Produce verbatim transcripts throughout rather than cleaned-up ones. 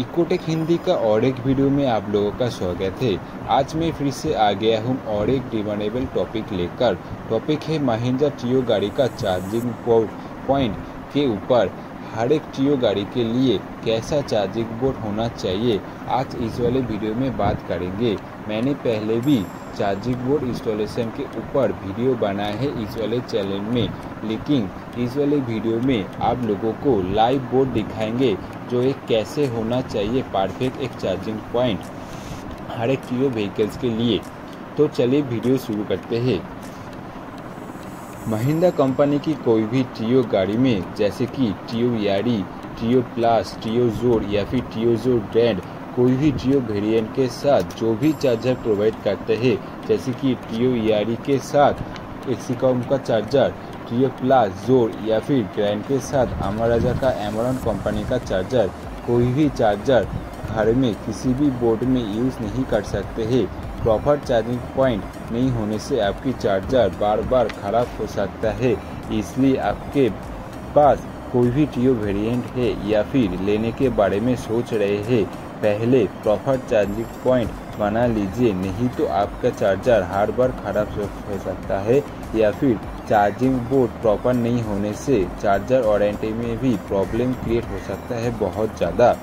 Eco take Hindi का और एक वीडियो में आप लोगों का स्वागत है। आज मैं फिर से आ गया हूँ और एक डिमांडेबल टॉपिक लेकर। टॉपिक है महिंद्रा ट्रियो गाड़ी का चार्जिंग बोर्ड पॉइंट के ऊपर। हर एक ट्रियो गाड़ी के लिए कैसा चार्जिंग बोर्ड होना चाहिए, आज इस वाले वीडियो में बात करेंगे। मैंने पहले भी चार्जिंग बोर्ड इंस्टॉलेशन के ऊपर वीडियो बनाया है इस वाले चैनल में, लेकिन इस वाले वीडियो में आप लोगों को लाइव बोर्ड दिखाएंगे जो एक कैसे होना चाहिए परफेक्ट एक चार्जिंग पॉइंट हर एक ट्रियो व्हीकल्स के लिए। तो चलिए वीडियो शुरू करते हैं। महिंद्रा कंपनी की कोई भी ट्रियो गाड़ी में, जैसे कि ट्रियो यारी, ट्रियो प्लस, ट्रियो जोर या फिर ट्रियो जोर ग्रैंड, कोई भी ट्रियो वेरिएंट के साथ जो भी चार्जर प्रोवाइड करते हैं, जैसे कि ट्रियो यारी के साथ एक्सिकॉम का चार्जर, ट्रियो प्लस, जोर या फिर ग्रैंड के साथ अमरा राजा का एमरॉन कंपनी का चार्जर, कोई भी चार्जर घर में किसी भी बोर्ड में यूज़ नहीं कर सकते हैं। प्रॉपर चार्जिंग पॉइंट नहीं होने से आपकी चार्जर बार बार खराब हो सकता है, इसलिए आपके पास कोई भी ट्रियो वेरिएंट है या फिर लेने के बारे में सोच रहे हैं, पहले प्रॉपर चार्जिंग पॉइंट बना लीजिए, नहीं तो आपका चार्जर हर बार खराब हो सकता है। या फिर चार्जिंग बोर्ड प्रॉपर नहीं होने से चार्जर वारंटी में भी प्रॉब्लम क्रिएट हो सकता है बहुत ज़्यादा।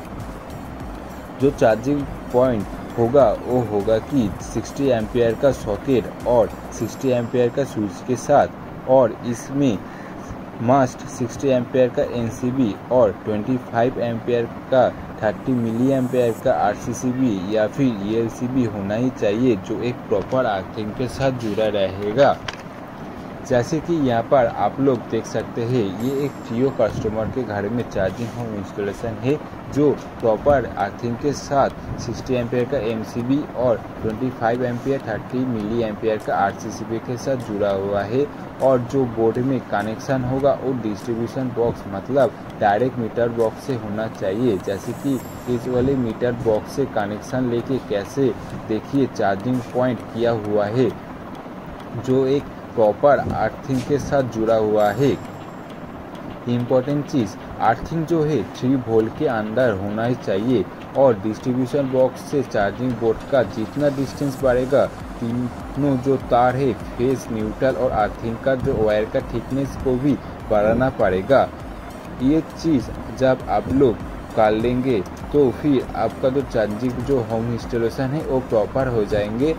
जो चार्जिंग पॉइंट होगा वो होगा कि साठ एम्पियर का सॉकेट और साठ एम्पियर का स्विच के साथ, और इसमें मस्ट साठ एम्पियर का एन सी बी और पच्चीस एम्पियर का तीस मिली एम्पियर का आर सी सी बी या फिर ई एल सी बी होना ही चाहिए जो एक प्रॉपर अर्थिंग के साथ जुड़ा रहेगा। जैसे कि यहाँ पर आप लोग देख सकते हैं, ये एक ट्रियो कस्टमर के घर में चार्जिंग होम इंस्टॉलेशन है जो प्रॉपर अर्थिंग के साथ साठ एम्पियर का एम सी बी और पच्चीस एम्पियर तीस मिली एम्पियर का आर सी सी बी के साथ जुड़ा हुआ है। और जो बोर्ड में कनेक्शन होगा वो डिस्ट्रीब्यूशन बॉक्स मतलब डायरेक्ट मीटर बॉक्स से होना चाहिए। जैसे कि इस वाले मीटर बॉक्स से कनेक्शन लेके कैसे देखिए चार्जिंग पॉइंट किया हुआ है जो एक प्रॉपर अर्थिंग के साथ जुड़ा हुआ है। इम्पोर्टेंट चीज़, अर्थिंग जो है थ्री वोल्ट के अंदर होना ही चाहिए। और डिस्ट्रीब्यूशन बॉक्स से चार्जिंग बोर्ड का जितना डिस्टेंस बढ़ेगा, तीनों जो तार है फेस, न्यूट्रल और अर्थिंग का जो वायर का थिकनेस को भी बढ़ाना पड़ेगा। ये चीज़ जब आप लोग कर लेंगे तो फिर आपका जो चार्जिंग जो होम इंस्टॉलेशन है वो प्रॉपर हो जाएंगे।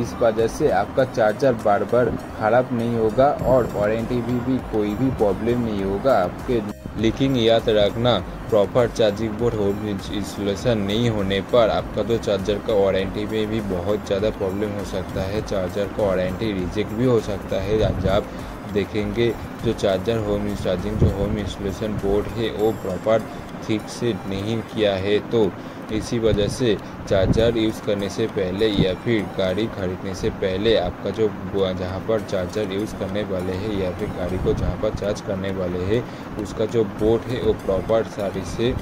इस वजह से आपका चार्जर बार बार खराब नहीं होगा और वारंटी भी, भी कोई भी प्रॉब्लम नहीं होगा आपके। लेकिन याद रखना, proper charging board home installation नहीं होने पर आपका तो चार्जर का वारंटी में भी बहुत ज़्यादा प्रॉब्लम हो सकता है, चार्जर का वारंटी रिजेक्ट भी हो सकता है। आप देखेंगे जो चार्जर होम चार्जिंग जो होम इंस्टॉलेशन बोर्ड है वो प्रॉपर ठीक से नहीं किया है, तो इसी वजह से चार्जर यूज़ करने से पहले या फिर गाड़ी खरीदने से पहले आपका जो जहाँ पर चार्जर यूज़ करने वाले हैं या फिर गाड़ी को जहाँ पर चार्ज करने वाले हैं उसका जो बोर्ड है वो प्रॉपर सारी से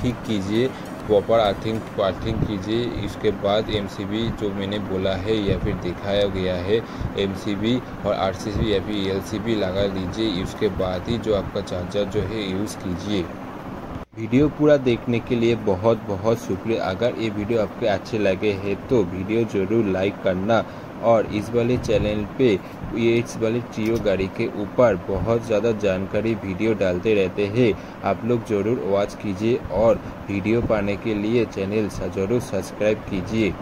ठीक कीजिए, प्रॉपर अर्थिंग अर्थिंग कीजिए। इसके बाद एम सी बी जो मैंने बोला है या फिर दिखाया गया है, एम सी बी और आर सी सी बी या फिर ई एल सी बी लगा लीजिए, उसके बाद ही जो आपका चार्जर जो है यूज़ कीजिए। वीडियो पूरा देखने के लिए बहुत बहुत शुक्रिया। अगर ये वीडियो आपके अच्छे लगे हैं तो वीडियो ज़रूर लाइक करना, और इस वाले चैनल पे ये इस वाले ट्रियो गाड़ी के ऊपर बहुत ज़्यादा जानकारी वीडियो डालते रहते हैं, आप लोग ज़रूर वॉच कीजिए। और वीडियो पाने के लिए चैनल ज़रूर सब्सक्राइब कीजिए।